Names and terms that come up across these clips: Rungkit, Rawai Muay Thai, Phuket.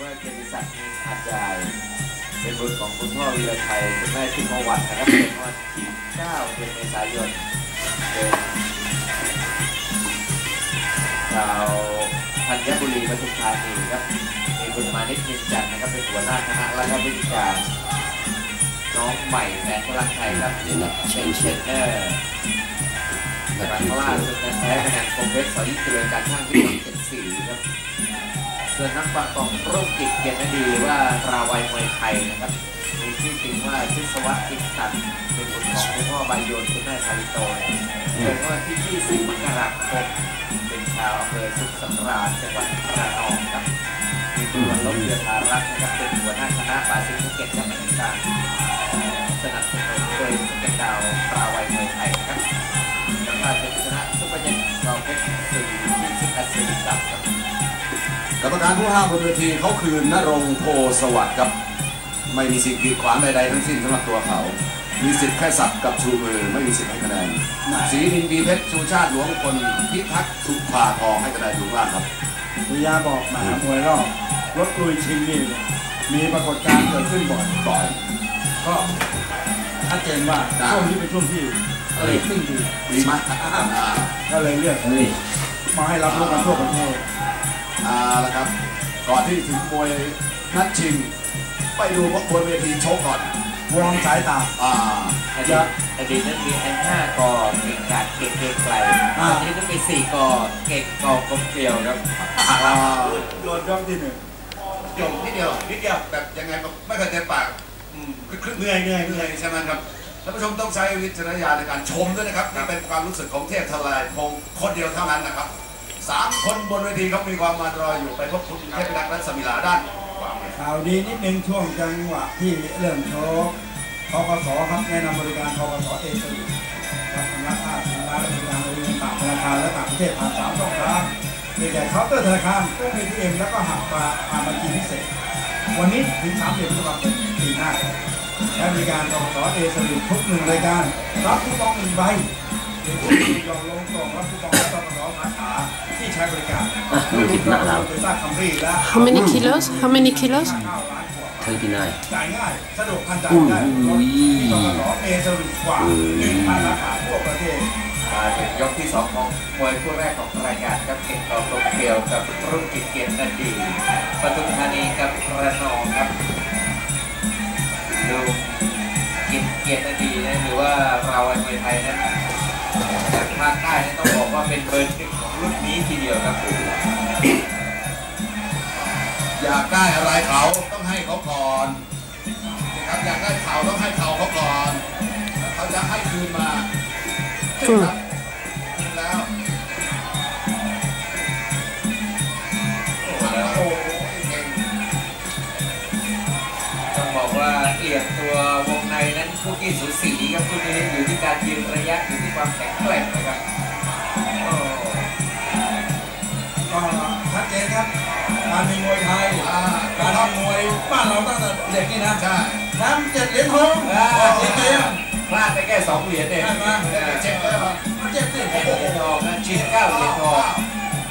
ว่าเกียรติศักดิ์อาจารย์เป็นบุตรของคุณพ่อวีระชัยคุณแม่ชื่อมวัฒน์นะครับเป็นวันที่9 เดือนเมษายนเป็นชาวธัญบุรีปทุมธานีครับมีคุณมานิชนินจันทร์นะครับเป็นหัวหน้าคณะและก็ผู้จัดการน้องใหม่แสนพลังไทยครับเป็นเชนเนอร์แต่ครั้งล่าสุดนั้นแพ้คะแนนคอมเพล็กซ์สอดเตือนการช่างที่74ครับส่วนนักปั่นของรุ่งจิตเกียรติดีว่าราวัยมวยไทยนะครับมีชื่อจริงว่าชิสวัตติสันเป็นบุตรของคุณพ่อใบโยนคุณแม่ซาลิโตเป็นวันที่20 มกราคมเป็นชาวอำเภอสุขสำราญจังหวัดระนองครับมีคุณวันลบเดือดารักนะครับเป็นหัวหน้าคณะป่าซิงภูเก็ตและบรรยากาศสนับสนุนโดยสเก็ตดาวราวัยมวยไทยครับแล้วก็เป็นชนะซุปเปอร์ยักษ์เราเพชรศรีที่18 ครับกรรมการผู้ห้ามบนเวทีเขาคือนรงค์โพสวัสดิ์ครับไม่มีสิ่งกีดขวางใดๆทั้งสิ้นสำหรับตัวเขามีสิทธิ์แค่สับกับชูมือไม่มีสิทธิ์ให้คะแนนศรีนินทร์ปีเพชรชูชาติหลวงคนพิทักษ์สุภาทองให้คะแนนอยู่ล่างครับวิยาบอกมหามวยรอบรถลุยชิงนี่มีปรากฏการณ์เกิดขึ้นบ่อยก็ชัดเจนว่าช่วงนี้เป็นช่วงที่เรตติ้งดีมากก็เลยเลือกมาให้รับรู้กันทั่วประเทศแล้วครับก่อนที่ถึงมวยนัดชิงไปดูพวกมวยเวทีโชว์ก่อนวางสายตาอดีตนั้นมีอัน5กอเก่งกาดเก่งไกลอันนี้ต้องมี4กอเก่งกอกลมเกลียวครับโดนย่อมที่1จบนิดเดียวแบบยังไงไม่เคยเต็มปากเหนื่อยใช่ไหมครับท่านผู้ชมต้องใช้วิจารณญาณในการชมด้วยนะครับนี่เป็นความรู้สึกของเทพทลายคงคนเดียวเท่านั้นนะครับ3 คนบนเวทีเขามีความมันรออยู่ไปพบคุณเทพนักรัศมีลาด้านข่าวดีนิดนึงช่วงจังหวะที่เริ่มโชว์ทกส.ครับแนะนำบริการทกส.เอเชียรับชำระค่าสินค้าและบริการในต่างธนาคารและต่างประเทศผ่าน3 ช่องทางโดยแก่เคาน์เตอร์ธนาคารตู้ATMแล้วก็หักปลาบัญชีพิเศษวันนี้ถึง30 ตุลาคมปีหน้าใช้บริการทกส.เอเชียทุก1 รายการรับคูปอง1 ใบเด็กผู้ยอมลงกล่องรับคูปองทกส.ที่ใช้บริการไม่คิดหนักแล้ว How many kilos? How many kilos? 39จ่ายง่ายสะดวกทันใจได้ทกส.เอเชียกว่า1,000 สาขาทั่วประเทศเป็นยกที่2ของมวยคู่แรกของรายการกับเก่งกอกลมเกลียวกับรุ่งจิตเกียรติดีปทุมธานีกับระนองครับรุ่งจิตเกียรติดีนะหรือว่าเราไอ้มวยไทยนะจากภาคใต้ต้องบอกว่าเป็นเบอร์ 1ของรุ่นนี้ทีเดียวครับอยากได้อะไรเขาต้องให้เขาก่อนนะครับอยากได้เขาต้องให้เขาก่อนเขาจะให้คืนมาแล้วโอ้เก่งต้องบอกว่าเอียดตัววงในนั้นคู่กี้สูสีครับคู่นี้อยู่ที่การยืนระยะอยู่ที่ความแข็งแกร่งนะครับก็ชัดเจนครับการมีมวยไทยการมวยบ้านเราตั้งแต่เด็กนี่นะใช่น้ำ7 เหรียญทองเก่งพลาดไปแค่2 เหรียญเองเจ็บเลยนะ9 เหรียญทอง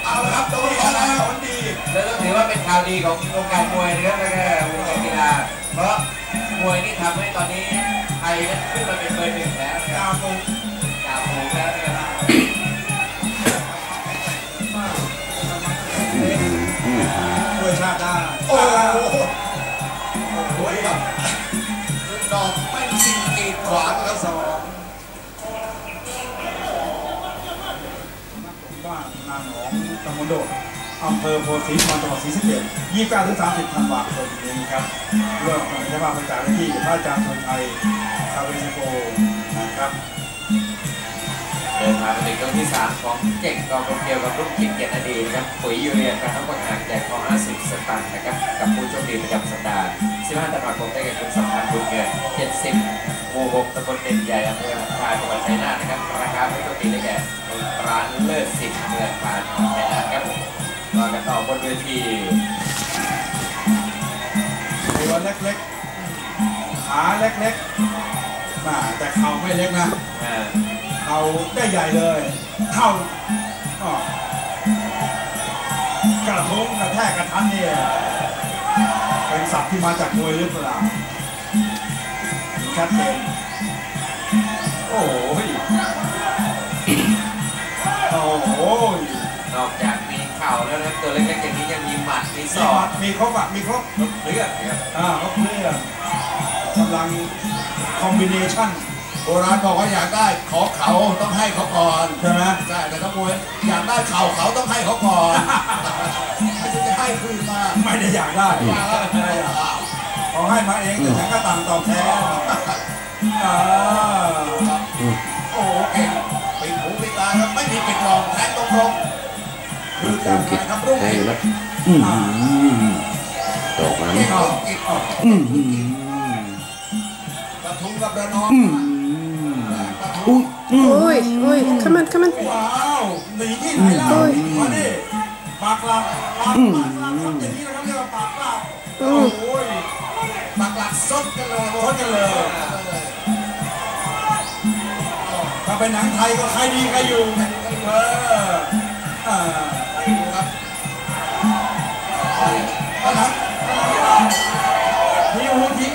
เอาละครับตัวนี้นะผลดีแล้วต้องถือว่าเป็นข่าวดีของวงการมวยนะครับไม่ใช่วงการกีฬาเพราะมวยนี่ทำให้ตอนนี้ไทยนั้นขึ้นมาเป็นเบอร์ 1แล้วจ่าโมงแล้วนะครับช่วยชาติได้โอ้ยครับดอกไม่มีสิ่งกีดขวางแล้วบ้านนางหนองตำบลโดดอำเภอโพธิ์ศรีนครจังหวัดศรีสะเกษ 29-30 ธันวาคมนี้ครับเรื่องของชาวบ้านประจำที่พระอาจารย์คนไทยชาวเวนิโกนะครับเดินทางมาถึงยกที่3ของเก่งกอกลมเกลียวกับรุ่งจิตเกียรติดีนะครับปุ๋ยยูเรียกระทั่งวันหนักแจกของ50 สตางค์นะครับกับผู้โชคดีประจำสัปดาห์ 15 ธันวาคมได้แก่คุณสัมพันธ์บุญเงิน 70 หมู่ 6 ตำบลเด่นใหญ่อำเภอหนองคายจังหวัดชัยนาทนะครับราคาผู้โชคดีได้แก่ร้านเลิศสิทธิ์เมืองปานชัยนาทครับต่อกันต่อบนเวทีตัวเล็กๆขาเล็กๆแต่เข่าไม่เล็กนะเอาได้ใหญ่เลยเท่ากระทงกระแทกกระทันเนี่ย เป็นศัพท์ที่มาจากมวยหรือเปล่าชัดเจนโอ้โหโอ้โหนอกจากมีเข่าแล้วนะตัวเล็กๆอย่างนี้ยังมีหมัดมีศอกมีครบอ่ะมีครบเลือดครับครบเลือดกำลังคอมบิเนชั่นโบราณบอกว่าอยากได้ขอเขาต้องให้เขาก่อนใช่ไหมใช่แต่ถ้ามวยอยากได้เข่าเขาต้องให้เขาก่อนไม่ใช่จะให้คืนมาไม่ได้อยากได้ขอให้มาเองแต่ฉันก็ต่างตอบแทนโอ้โหเก่งปิดหูปิดตาครับไม่มีปิดหลอกแทงตรงๆคือการแข่งขันรุ่งเรืองตกแล้วกระทุ้งกับระนองอุ้ยขมันว้าวหนีที่ไหนล่ะมาดิปากลาปากลาครับอย่างนี้นะครับเรียกว่าปากลาโอ้ยปากลาสดกันเลยโว้กันเลยถ้าเป็นหนังไทยก็ใครดีใครอยู่ครับพี่อู๋ที่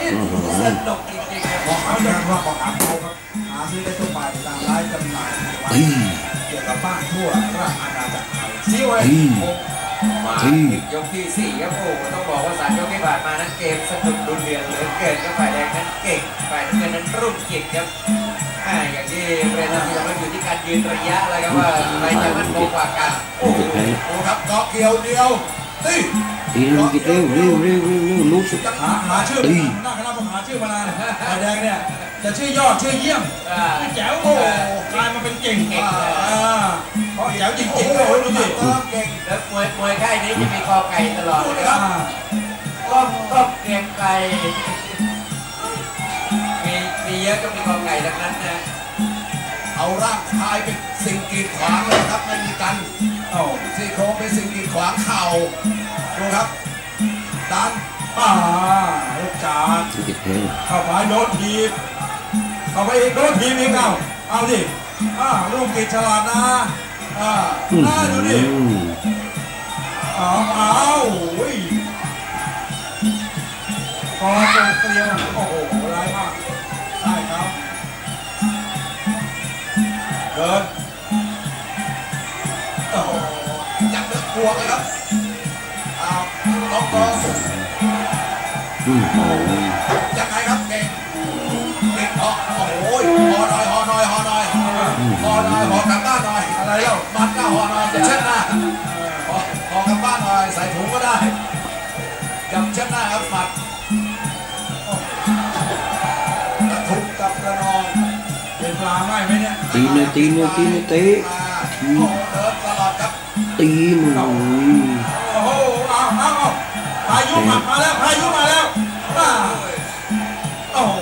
สนุกจริงๆบอกเขาอย่างว่าบอกอัพเขาครับหาซื้อได้ทั่วไปตามร้านจำหน่ายเกี่ยวกับบ้านทั่วราชอาณาจักรไทยซีไว้มายกที่สี่ครับโอ้ต้องบอกว่าสามยกที่ผ่านมานั้นเกมสนุกดุเดือดเหลือเกินกับฝ่ายแดงนั้นเก่งฝ่ายน้ำเงินนั้นรุ่งเก่งครับอย่างที่เรนนี่เราอยู่ที่การยืนระยะอะไรครับว่าใครจะมั่นคงกว่ากันโอ้โหครับเกาะเกี่ยวเดียวตีเร็วลุกสุดหาชื่อน่าคณะผมหาชื่อมานานฝ่ายแดงเนี่ยจะชื่อยอดชื่อเยี่ยมแจ๋วโอ้กลายมาเป็นเก่งเพราะแจ๋วจริงๆเลยดูดิเก่งแล้วมวยใกล้นี้จะมีคอไก่ตลอดเลยครับก็เก่งไก่มีเยอะก็มีคอไก่ดังนั้นนะเอาร่างกายเป็นสิ่งกีดขวางเลยครับไม่มีกันซี่โครงเป็นสิ่งกีดขวางเข่าดูครับดันป่าลูกจานเข้าไปโดนทีบเข้าไปโดนทีบอีกเอาดิลูกกีดฉลาดนะดูดิเอาโอ้ยคอตกเกลียวโอ้โหร้ายมากได้ครับเดินโอ้โหจับเนื้อกลัวเลยครับล็อกคอยังไงครับเก่งเก่งโอ้โหหอกับบ้านหน่อยอะไรแล้วมัดหน้าหอหน่อยจะเช็ดหน้าหอกับบ้านหน่อยใส่ถุงก็ได้จับเช็ดหน้าครับมัดกระทุกกับกระนองเป็นปลาง่ายไหมเนี่ยตีตลอดครับตีหน่อยโอ้โหเอาพายุมาแล้วโอ้โห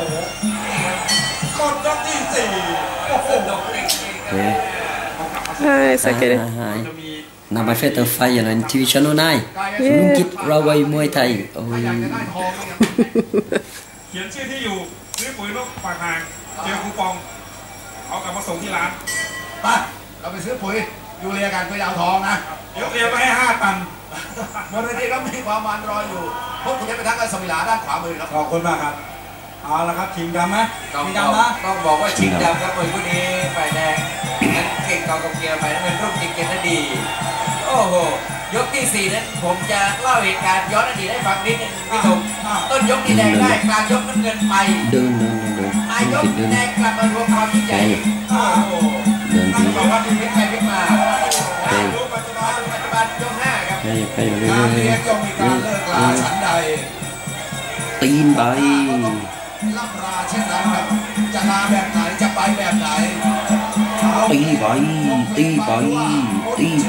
กดยกที่สี่โอ้โหใช่เกดนำไปเฟสเตอร์ไฟอย่างนั้นทีวีช่อง9ลุงคิดเราไว้มวยไทยโอ้ยเขียนชื่อที่อยู่ซื้อปุ๋ยลดปากห่างเจอคูปองเอากลับมาส่งที่ร้านไปเราไปซื้อปุ๋ยยูเรียกันไปเอาทองนะเดี๋ยวเรียไปให้5 ตันบริเวณนี้ก็มีความมันรออยู่พบคุณได้ไปทักกับสมิลาด้านขวามือครับขอบคุณมากครับเอาละครับชิงดำไหมชิงดำนะต้องบอกว่าชิงดำครับคนนี้ฝ่ายแดงนั้นเก่งกับเกียร์ฝ่ายน้ำเงินรุ่งเก่งเกณฑ์นั้นดีโอ้โหยกที่4นั้นผมจะเล่าเหตุการณ์ย้อนอดีตให้ฟังนิดนึงพี่หนุ่มต้นยกที่แดงได้กลางยกน้ำเงินไปปลายยกแดงกลับมารวมความยิ่งใหญ่โอ้โหนั่นบอกว่าทีมนี้ใครพิมายก5ครับการเรียกยกมีการเลิกลาฉันใดตีนใบรับราเช่นนั้นครับจะลาแบบไหนจะไปแบบไหนตีไปแต่ลูกขยั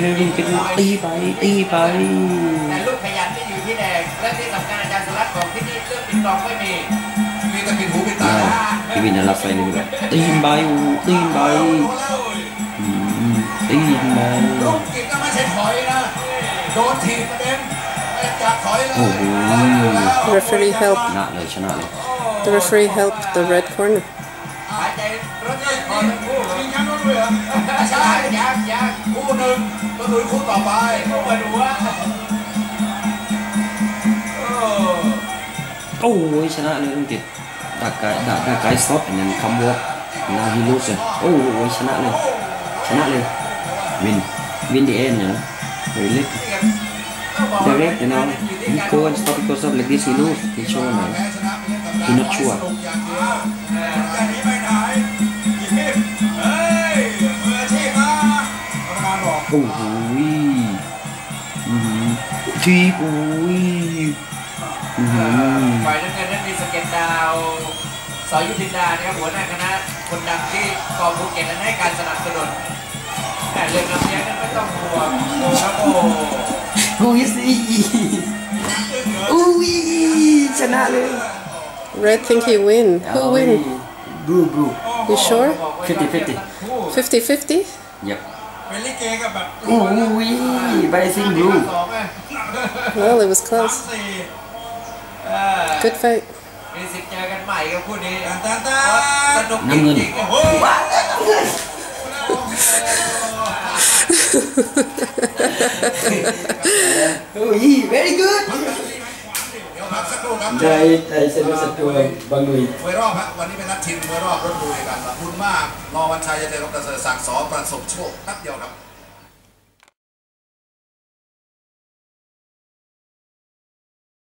นที่อยู่ที่แดงและที่สำคัญอาจารย์สุรัตน์บอกที่นี่เรื่องปิดกล่องไม่มีมีแต่ปิดหูปิดตาพี่วินรับไฟนี่แบบตีนใบลูกกินก็ไม่ใช่ถอยนะโดนถีบประเด็นจากถอยเลย referee help ชนะเลย the referee help the red corner หายใจรถเล่นคอทั้งคู่มีช้างด้วยเหรอใช่ยากคู่หนึ่ง มาดูคู่ต่อไปต้องมาดูว่าโอ้ยชนะเลยลุงจิตดากไกด์ซอฟต์อย่างคำว่านาฮิลูสโอ้ยชนะเลยวินดีเอ็นเนาะเล็กเด็กๆเนาะมีโค้ชสตอปโค้ชสตอปเล็กที่ซีลูสที่โชว์หน่อยที่นักชัวร์โอ้โหทีโอ้ยฝ่ายน้ำเงินนั้นมีสเก็ตดาวสอยุพินดานะครับหัวหน้าคณะคนดังที่กองภูเก็ตนั้นให้การสนับสนุนแต่เรื่องลำเลียงนั้นไม่ต้องห่วงครับโอ้ยชนะเลย Red think he win who win Blue you sure 50-50 yep เป็นลิเกกับแบบโอ้ย Blazing Blue well it was close Good fight มีสิทธิ์เจอกันใหม่กับคู่นี้สนุกจริงๆโอ้โหvery good ใจสนุกสุดตัวบางลุยมวยรอบฮะวันนี้เป็นนัดชิงมวยรอบรถดูด้วยกันขอบคุณมากรอวันชัยเจริญรัตน์เสริมศักดิ์สอประสบโชคนัดเดียวครับ